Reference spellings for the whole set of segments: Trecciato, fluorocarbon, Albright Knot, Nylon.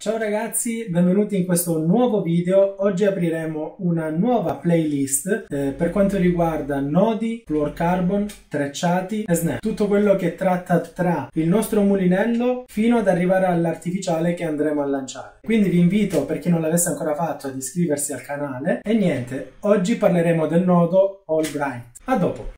Ciao ragazzi, benvenuti in questo nuovo video. Oggi apriremo una nuova playlist per quanto riguarda nodi, fluorocarbon, trecciati e snap. Tutto quello che tratta tra il nostro mulinello fino ad arrivare all'artificiale che andremo a lanciare. Quindi vi invito, per chi non l'avesse ancora fatto, ad iscriversi al canale. E niente, oggi parleremo del nodo Albright. A dopo!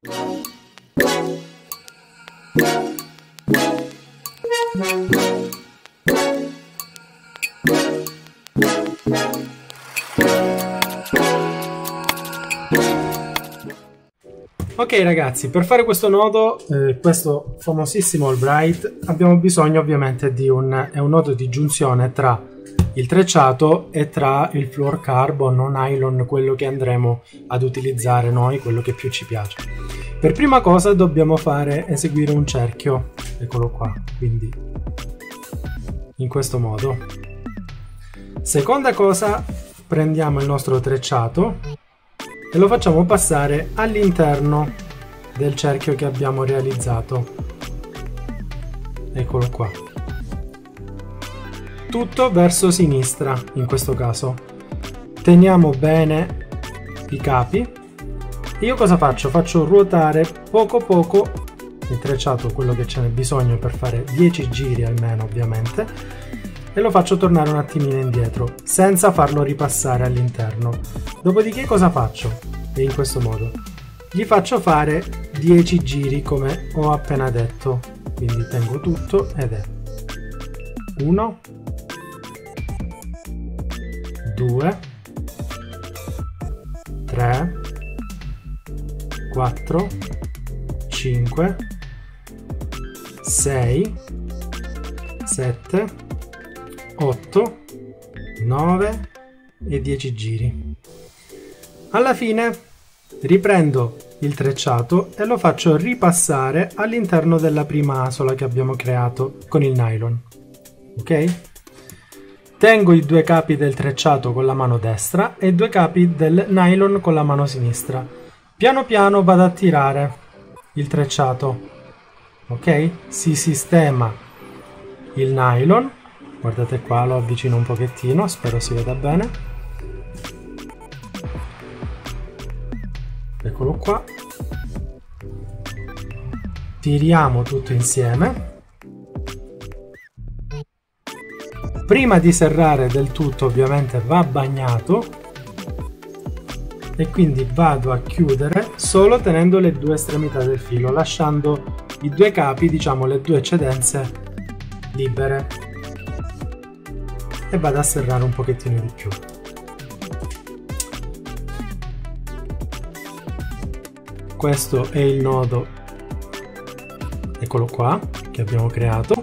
Ok ragazzi, per fare questo nodo, questo famosissimo Albright, abbiamo bisogno ovviamente di un nodo di giunzione tra il trecciato e tra il fluorocarbon o nylon, quello che andremo ad utilizzare noi, quello che più ci piace. Per prima cosa dobbiamo eseguire un cerchio, eccolo qua, quindi in questo modo. Seconda cosa, prendiamo il nostro trecciato e lo facciamo passare all'interno del cerchio che abbiamo realizzato, eccolo qua, tutto verso sinistra. In questo caso teniamo bene i capi. Io cosa faccio? Faccio ruotare poco poco il trecciato, quello che ce n'è bisogno per fare 10 giri almeno ovviamente, e lo faccio tornare un attimino indietro senza farlo ripassare all'interno. Dopodiché cosa faccio? E in questo modo gli faccio fare 10 giri come ho appena detto, quindi tengo tutto ed è 1, 2, 3, 4, 5, 6, 7, 8, 9 e 10 giri. Alla fine riprendo il trecciato e lo faccio ripassare all'interno della prima asola che abbiamo creato con il nylon. Ok? Tengo i due capi del trecciato con la mano destra e i due capi del nylon con la mano sinistra. Piano piano vado a tirare il trecciato. Ok? Si sistema il nylon. Guardate qua, lo avvicino un pochettino, spero si veda bene. Eccolo qua. Tiriamo tutto insieme. Prima di serrare del tutto ovviamente va bagnato e quindi vado a chiudere solo tenendo le due estremità del filo, lasciando i due capi, diciamo le due eccedenze libere. E vado a serrare un pochettino di più. Questo è il nodo, eccolo qua, che abbiamo creato,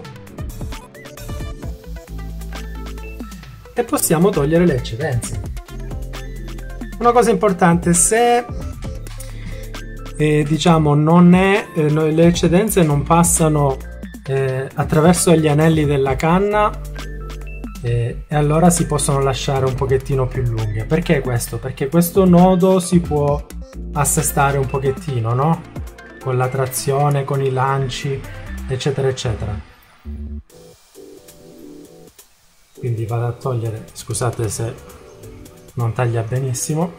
e possiamo togliere le eccedenze. Una cosa importante, se diciamo le eccedenze non passano attraverso gli anelli della canna, e allora si possono lasciare un pochettino più lunghe. Perché questo? Perché questo nodo si può assestare un pochettino, no? Con la trazione, con i lanci, eccetera eccetera. Quindi vado a togliere, scusate se non taglia benissimo,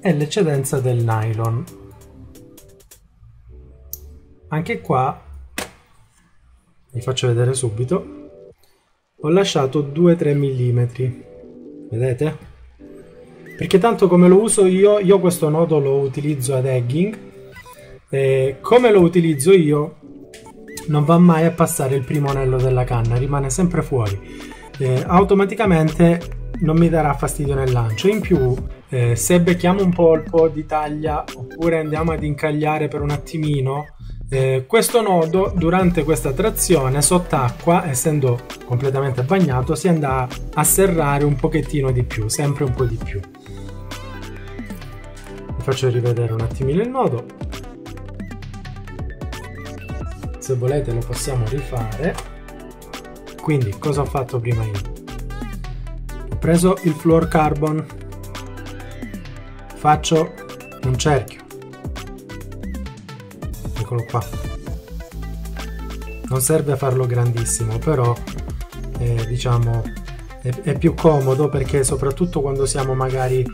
e l'eccedenza del nylon. Anche qua vi faccio vedere subito, ho lasciato 2-3 mm, vedete? Perché tanto come lo uso io questo nodo lo utilizzo ad egging, e come lo utilizzo io non va mai a passare il primo anello della canna, rimane sempre fuori, automaticamente non mi darà fastidio nel lancio. In più se becchiamo un polpo di taglia oppure andiamo ad incagliare per un attimino, questo nodo durante questa trazione sott'acqua, essendo completamente bagnato, si andrà a serrare un pochettino di più, sempre un po' di più. Vi faccio rivedere un attimino il nodo, se volete lo possiamo rifare. Quindi cosa ho fatto prima io? Ho preso il fluorocarbon, faccio un cerchio, eccolo qua, non serve farlo grandissimo, però diciamo è più comodo, perché soprattutto quando siamo magari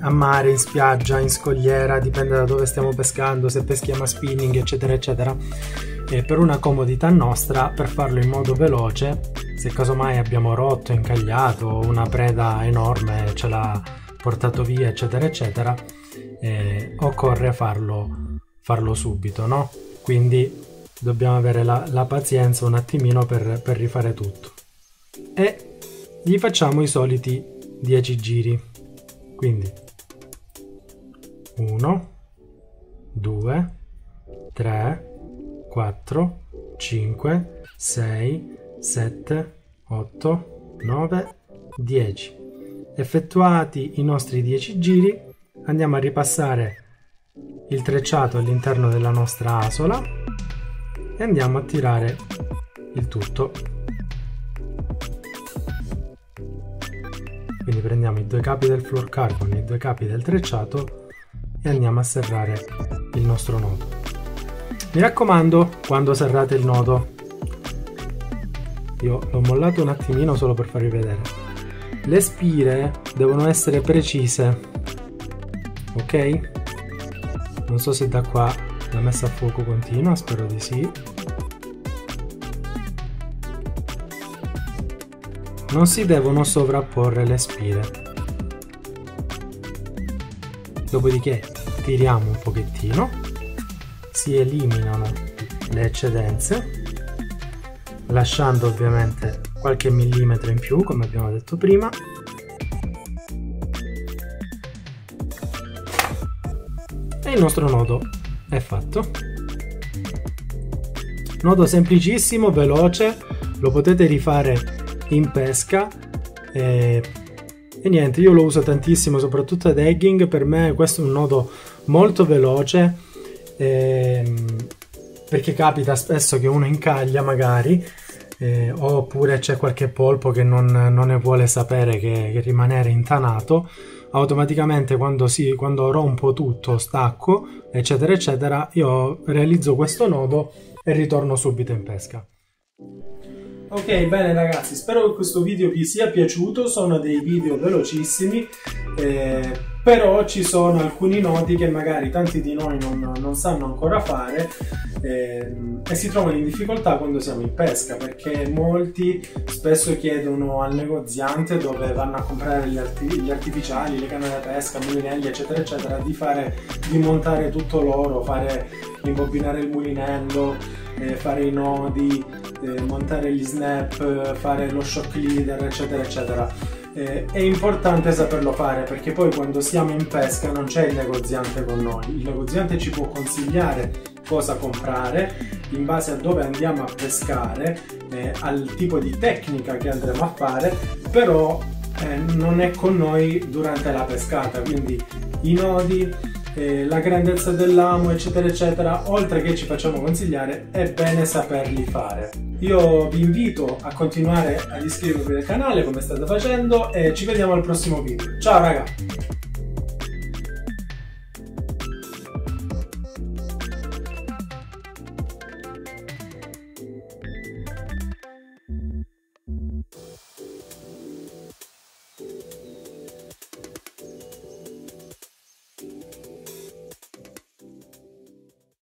a mare, in spiaggia, in scogliera, dipende da dove stiamo pescando, se peschiamo a spinning eccetera eccetera, per una comodità nostra, per farlo in modo veloce, se casomai abbiamo rotto, incagliato, una preda enorme ce l'ha portato via eccetera eccetera, occorre farlo subito, no? Quindi dobbiamo avere la pazienza un attimino per rifare tutto, e gli facciamo i soliti 10 giri, quindi 1 2 3 4 5 6 7 8 9 10. Effettuati i nostri 10 giri, andiamo a ripassare il trecciato all'interno della nostra asola e andiamo a tirare il tutto. Quindi prendiamo i due capi del fluorocarbon e i due capi del trecciato e andiamo a serrare il nostro nodo. Mi raccomando, quando serrate il nodo, io l'ho mollato un attimino solo per farvi vedere, le spire devono essere precise, ok? Non so se da qua la messa a fuoco continua, spero di sì. Non si devono sovrapporre le spire. Dopodiché tiriamo un pochettino, si eliminano le eccedenze, lasciando ovviamente qualche millimetro in più, come abbiamo detto prima. E il nostro nodo è fatto. Nodo semplicissimo, veloce, lo potete rifare in pesca e niente, io lo uso tantissimo soprattutto ad egging. Per me questo è un nodo molto veloce, perché capita spesso che uno incaglia magari, oppure c'è qualche polpo che non ne vuole sapere che rimanere intanato. Automaticamente quando rompo tutto, stacco eccetera eccetera, io realizzo questo nodo e ritorno subito in pesca. Ok, bene ragazzi, spero che questo video vi sia piaciuto, sono dei video velocissimi, però ci sono alcuni nodi che magari tanti di noi non sanno ancora fare, e si trovano in difficoltà quando siamo in pesca, perché molti spesso chiedono al negoziante, dove vanno a comprare gli artificiali, le canne da pesca, mulinelli eccetera eccetera, di montare tutto loro, imbobinare il mulinello, fare i nodi, montare gli snap, fare lo shock leader eccetera eccetera. È importante saperlo fare, perché poi quando siamo in pesca non c'è il negoziante con noi, il negoziante ci può consigliare cosa comprare in base a dove andiamo a pescare, al tipo di tecnica che andremo a fare, però non è con noi durante la pescata. Quindi i nodi, la grandezza dell'amo eccetera eccetera, oltre che ci facciamo consigliare, è bene saperli fare. Io vi invito a continuare ad iscrivervi al canale come state facendo, e ci vediamo al prossimo video. Ciao raga!